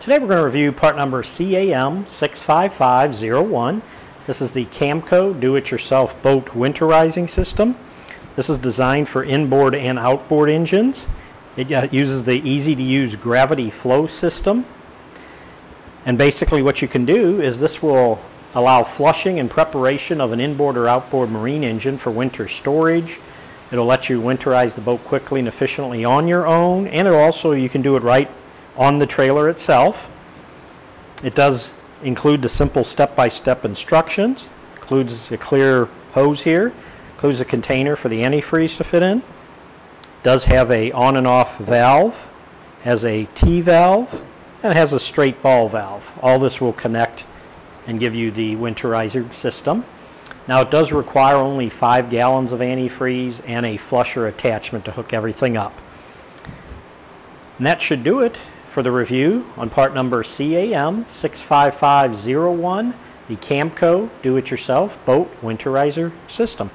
Today we're going to review part number CAM65501. This is the Camco do-it-yourself boat winterizing system. This is designed for inboard and outboard engines. It uses the easy-to-use gravity flow system. And basically what you can do is this will allow flushing and preparation of an inboard or outboard marine engine for winter storage. It'll let you winterize the boat quickly and efficiently on your own, and it'll also, you can do it right on the trailer itself. It does include the simple step-by-step instructions, includes a clear hose here, includes a container for the antifreeze to fit in, does have a on and off valve, has a T-valve, and has a straight ball valve. All this will connect and give you the winterizer system. Now it does require only 5 gallons of antifreeze and a flusher attachment to hook everything up. And that should do it for the review on part number CAM65501, the Camco do-it-yourself boat winterizer system.